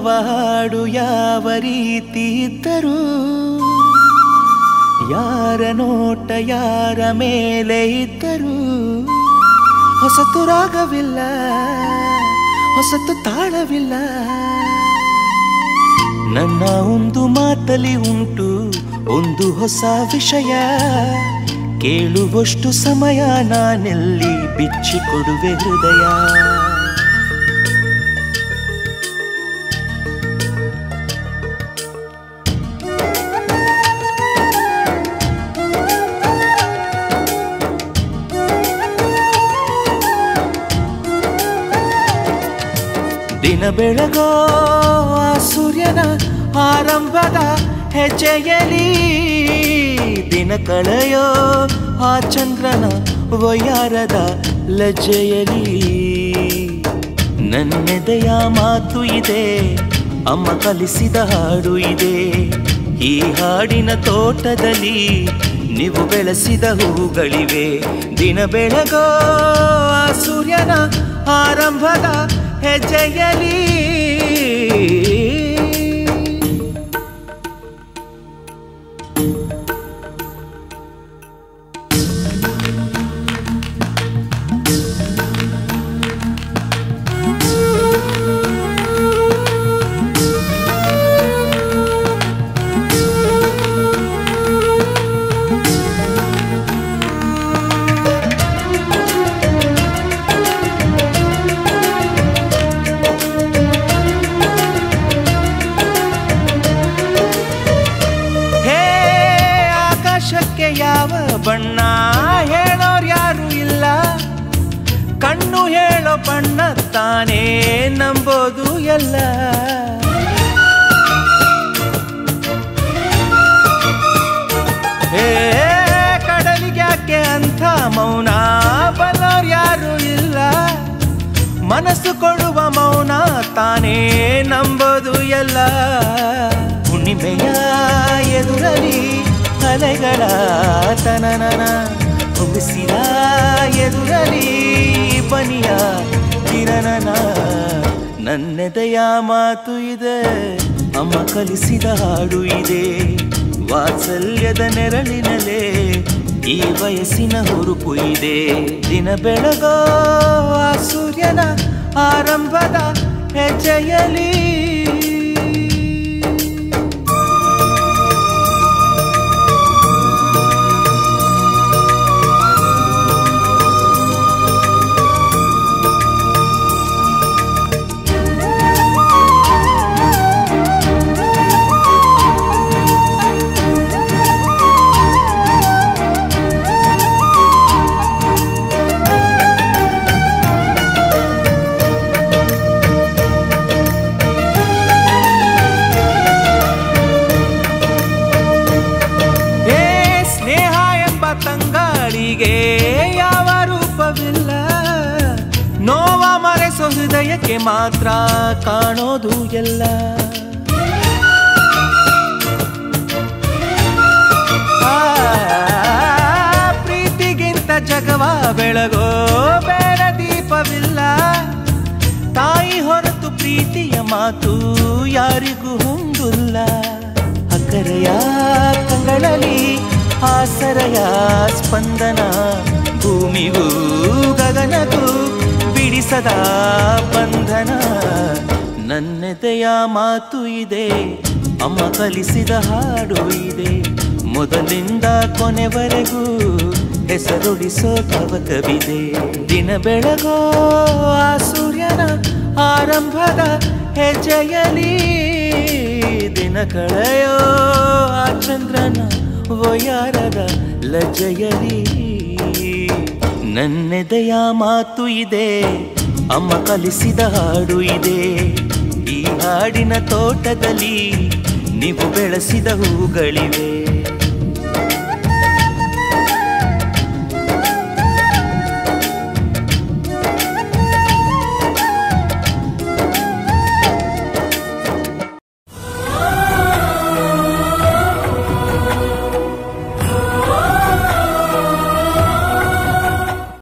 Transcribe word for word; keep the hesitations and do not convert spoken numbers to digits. ಯಾವ ಹಾಡು ಯಾವ ರೀತಿ ಇದ್ದರೂ ಯಾರ ನೋಟ ಯಾರ ಮೇಲೆ ಇದ್ದರೂ ಹೊಸತು ರಾಗವಿಲ್ಲ ಹೊಸತು ತಾಳವಿಲ್ಲ. ನನ್ನ ಒಂದು ಮಾತಲಿ ಉಂಟು ಒಂದು ಹೊಸ ವಿಷಯ, ಕೇಳುವಷ್ಟು ಸಮಯ ನಾನೆಲ್ಲಿ ಬಿಚ್ಚಿಕೊಡುವೆ ಹೃದಯ. ದಿನ ಬೆಳಗೋ ಸೂರ್ಯನ ಆರಂಭದ ಹೆಜ್ಜೆಯಲ್ಲಿ, ದಿನ ಕಳೆಯೋ ಆ ಚಂದ್ರನ ವಯ್ಯಾರದ ಲಜ್ಜೆಯಲ್ಲಿ. ನನ್ನೆದೆಯ ಮಾತು ಇದೆ, ಅಮ್ಮ ಕಲಿಸಿದ ಹಾಡು ಇದೆ, ಈ ಹಾಡಿನ ತೋಟದಲ್ಲಿ ನೀವು ಬೆಳೆಸಿದ ಹೂಗಳಿವೆ. ದಿನ ಬೆಳಗೋ ಆ ಸೂರ್ಯನ ಆರಂಭದ ಹೆಜ್ಜೆಯಲ್ಲಿ, ಯಾವ ಬಣ್ಣ ಹೇಳೋರು ಯಾರು ಇಲ್ಲ, ಕಣ್ಣು ಹೇಳೋ ಬಣ್ಣ ತಾನೇ ನಂಬೋದು ಎಲ್ಲ. ಹೇ ಕಡಲಿಗ್ಯಾಕೆ ಅಂಥ ಮೌನ ಬಲ್ಲೋರು ಯಾರು ಇಲ್ಲ, ಮನಸ್ಸು ಕೊಡುವ ಮೌನ ತಾನೇ ನಂಬೋದು ಎಲ್ಲ. ಹುಣ್ಣಿಮೆಯ ಎದುರಲಿ ಅಲೆಗಳ ತನನನ, ಹೊಗಿಸಿದ ಎದುರಲಿ ಬನಿಯ ಕಿರಣನ. ನನ್ನೆದೆಯ ಮಾತು ಇದೆ, ಅಮ್ಮ ಕಲಿಸಿದ ಹಾಡು ಇದೆ, ವಾತ್ಸಲ್ಯದ ನೆರಳಿನಲೇ ಈ ವಯಸ್ಸಿನ ಹುರುಪು ಇದೆ. ದಿನ ಬೆಳಗೋ ಆ ಸೂರ್ಯನ ಆರಂಭದ ಹೆಜ್ಜೆಯಲಿ, ನೋವ ಮರೆಸೋ ಹೃದಯಕ್ಕೆ ಮಾತ್ರ ಕಾಣೋದು ಎಲ್ಲ. ಪ್ರೀತಿಗಿಂತ ಜಗವ ಬೆಳಗೋ ಬೇರೆ ದೀಪವಿಲ್ಲ, ತಾಯಿ ಹೊರತು ಪ್ರೀತಿಯ ಮಾತು ಯಾರಿಗೂ ಹೊಂದಿಲ್ಲ. ಅಕ್ಕರೆಯ ಕಂಗಳಲ್ಲಿ ಆಸರೆಯ ಸ್ಪಂದನ, ಭೂಮಿಗೂ ಗಗನಕ್ಕೂ ಬಿಡಿಸದ ಬಂಧನ. ನನ್ನೆದೆಯ ಮಾತು ಇದೆ, ಅಮ್ಮ ಕಲಿಸಿದ ಹಾಡು ಇದೆ, ಮೊದಲಿಂದ ಕೊನೆವರೆಗೂ ಹೆಸರುಡಿಸೋ ಕವಕವಿದೆ. ದಿನ ಬೆಳಗೋ ಆ ಸೂರ್ಯನ ಆರಂಭದ ಹೆಜ್ಜೆಯಲಿ, ದಿನ ಕಳೆಯೋ ಆ ಚಂದ್ರನ ವಯ್ಯಾರದ ಲಜ್ಜೆಯಲಿ. ನನ್ನೆದೆಯ ಮಾತು ಇದೆ, ಅಮ್ಮ ಕಲಿಸಿದ ಹಾಡು ಇದೆ, ಈ ಹಾಡಿನ ತೋಟದಲ್ಲಿ ನೀವು ಬೆಳೆಸಿದ ಹೂಗಳಿವೆ.